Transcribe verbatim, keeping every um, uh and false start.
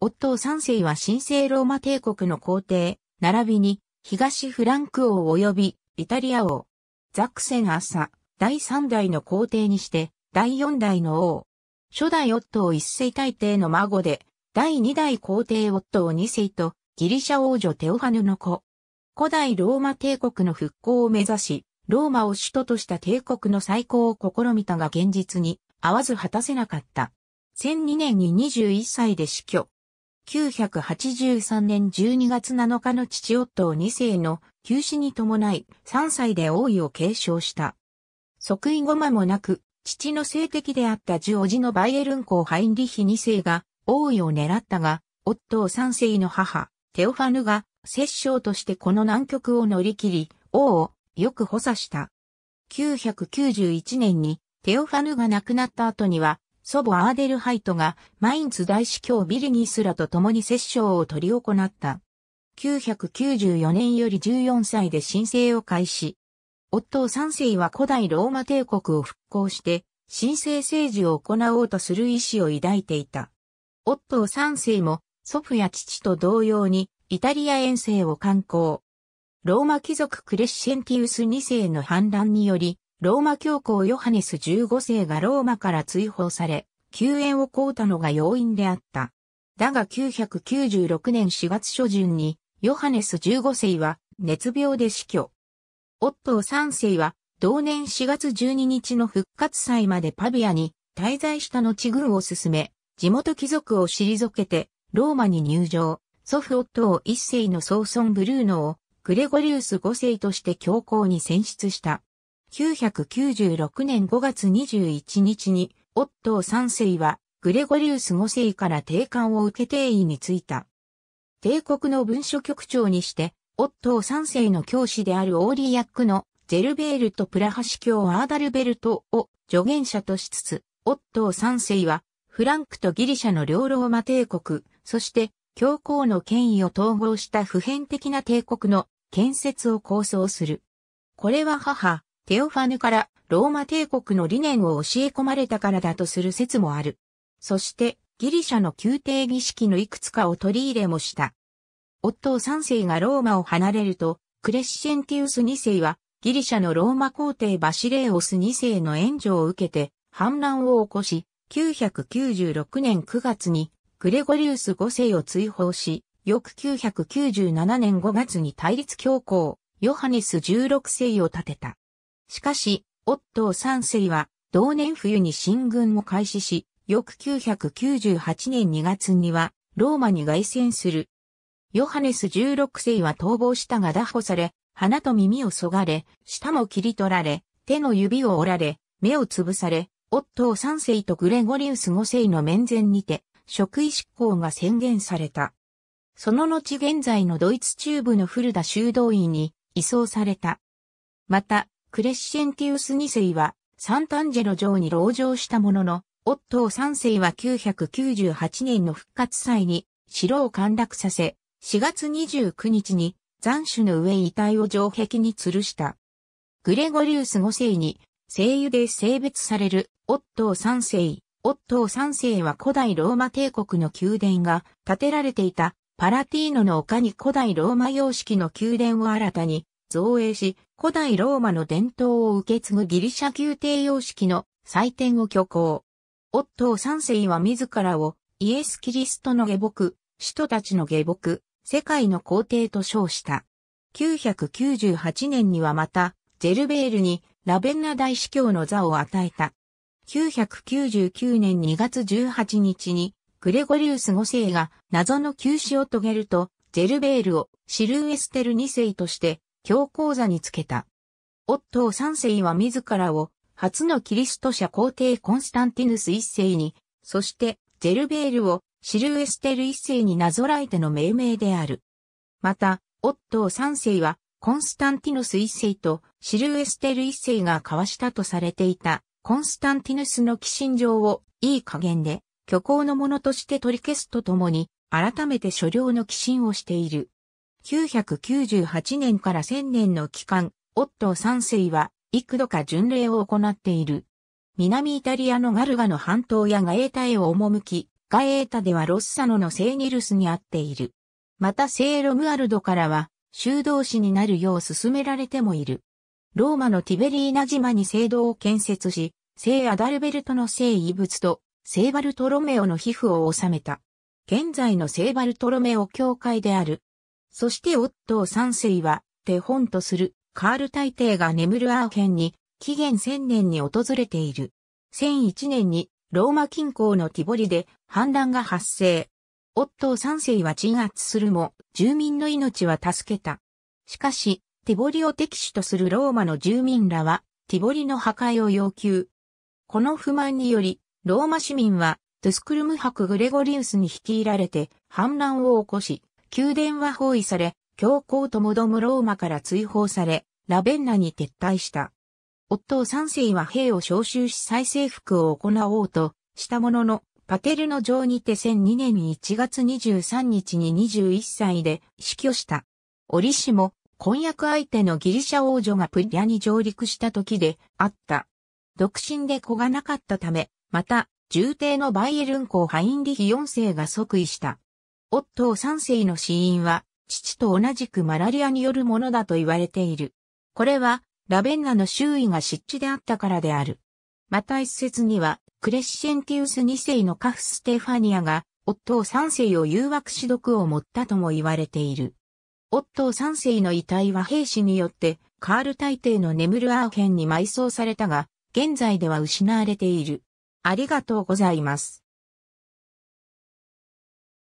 オットー三世は神聖ローマ帝国の皇帝、並びに東フランク王及びイタリア王、ザクセン朝、だいさんだいの皇帝にしてだいよんだいの王。初代オットー一世大帝の孫で、だいにだい皇帝オットー二世とギリシャ王女テオファヌの子。古代ローマ帝国の復興を目指し、ローマを首都とした帝国の再興を試みたが現実に合わず果たせなかった。せんにねんににじゅういっさいで死去。きゅうひゃくはちじゅうさんねんじゅうにがつなのかの父オットー二世の急死に伴いさんさいで王位を継承した。即位後間もなく、父の政敵であったジョージのバイエルン公ハインリヒ二世が王位を狙ったが、オットー三世の母、テオファヌが摂政としてこの難局を乗り切り、王をよく補佐した。きゅうひゃくきゅうじゅういちねんにテオファヌが亡くなった後には、祖母アーデルハイトがマインツ大司教ビルギスらと共に摂政を執り行った。きゅうひゃくきゅうじゅうよねんよりじゅうよんさいで新政を開始。オットー三世は古代ローマ帝国を復興して、神聖政治を行おうとする意志を抱いていた。オットー三世も、祖父や父と同様に、イタリア遠征を敢行。ローマ貴族クレッシェンティウス二世の反乱により、ローマ教皇ヨハネスじゅうごせいがローマから追放され、救援を請うたのが要因であった。だがきゅうひゃくきゅうじゅうろくねんしがつ初旬に、ヨハネスじゅうごせいは、熱病で死去。オットー三世は同年しがつじゅうににちの復活祭までパビアに滞在した後軍を進め、地元貴族を退けてローマに入城、祖父オットー一世の曾孫ブルーノをグレゴリウスごせいとして教皇に選出した。きゅうひゃくきゅうじゅうろくねんごがつにじゅういちにちにオットー三世はグレゴリウスごせいから定冠を受け帝位に就いた。帝国の文書局長にして、オットー三世の教師であるオーリヤックのゼルベールとプラハ司教アーダルベルトを助言者としつつ、オットー三世はフランクとギリシャの両ローマ帝国、そして教皇の権威を統合した普遍的な帝国の建設を構想する。これは母、テオファヌからローマ帝国の理念を教え込まれたからだとする説もある。そしてギリシャの宮廷儀式のいくつかを取り入れもした。オットー三世がローマを離れると、クレッシェンティウスにせいは、ギリシャのローマ皇帝バシレーオスにせいの援助を受けて、反乱を起こし、きゅうひゃくきゅうじゅうろくねんくがつに、グレゴリウスごせいを追放し、翌きゅうひゃくきゅうじゅうななねんごがつに対立教皇、ヨハネスじゅうろくせいを立てた。しかし、オットー三世は、同年冬に進軍を開始し、翌きゅうひゃくきゅうじゅうはちねんにがつには、ローマに凱旋する。ヨハネスじゅうろくせいは逃亡したが拿捕され、鼻と耳をそがれ、舌も切り取られ、手の指を折られ、目をつぶされ、オットー三世とグレゴリウスごせいの面前にて、職位執行が宣言された。その後現在のドイツ中部のフルダ修道院に移送された。また、クレッシェンティウスにせいは、サンタンジェロ城に籠城したものの、オットー三世はきゅうひゃくきゅうじゅうはちねんの復活祭に、城を陥落させ、しがつにじゅうくにちに斬首の上遺体を城壁に吊るした。グレゴリウスごせいに聖油で聖別されるオットー三世。オットー三世は古代ローマ帝国の宮殿が建てられていたパラティーノの丘に古代ローマ様式の宮殿を新たに造営し、古代ローマの伝統を受け継ぐギリシャ宮廷様式の祭典を挙行。オットー三世は自らをイエス・キリストの下僕、使徒たちの下僕、世界の皇帝と称した。きゅうひゃくきゅうじゅうはちねんにはまた、ゼルベールにラベンナ大司教の座を与えた。きゅうひゃくきゅうじゅうきゅうねんにがつじゅうはちにちに、グレゴリウスごせいが謎の急死を遂げると、ゼルベールをシルウエステルにせいとして、教皇座につけた。オットーさんせいは自らを、初のキリスト者皇帝コンスタンティヌスいっせいに、そして、ゼルベールを、シルウエステルいっせいになぞらえての命名である。また、オットーさんせいは、コンスタンティヌスいっせいとシルウエステルいっせいが交わしたとされていた、コンスタンティヌスの寄進状を、いい加減で、虚構のものとして取り消すとともに、改めて所領の寄進をしている。きゅうひゃくきゅうじゅうはちねんからせんねんの期間、オットーさんせいは、幾度か巡礼を行っている。南イタリアのガルガの半島やガエータへを赴き、ガエータではロッサノの聖ニルスにあっている。また聖ロムアルドからは修道士になるよう勧められてもいる。ローマのティベリーナ島に聖堂を建設し、聖アダルベルトの聖遺物と聖バルトロメオの皮膚を収めた。現在の聖バルトロメオ教会である。そしてオットー三世は手本とするカール大帝が眠るアーヘンに紀元せんねんに訪れている。せんいちねんにローマ近郊のティボリで反乱が発生。オットー三世は鎮圧するも住民の命は助けた。しかしティボリを敵手とするローマの住民らはティボリの破壊を要求。この不満によりローマ市民はトゥスクルム伯グレゴリウスに率いられて反乱を起こし、宮殿は包囲され、教皇ともどもローマから追放され、ラベンナに撤退した。オットー三世は兵を召集し再征服を行おうとしたものの、パテルノ城にてせんにねんいちがつにじゅうさんにちににじゅういっさいで死去した。折しも、婚約相手のギリシャ王女がプリアに上陸した時であった。独身で子がなかったため、また、従弟のバイエルン公ハインリヒよんせいが即位した。オットー三世の死因は、父と同じくマラリアによるものだと言われている。これは、ラベンナの周囲が湿地であったからである。また一説には、クレッシェンティウスにせいのカフステファニアが、オットー三世を誘惑し毒を盛ったとも言われている。オットー三世の遺体は兵士によって、カール大帝の眠るアーヘンに埋葬されたが、現在では失われている。ありがとうございます。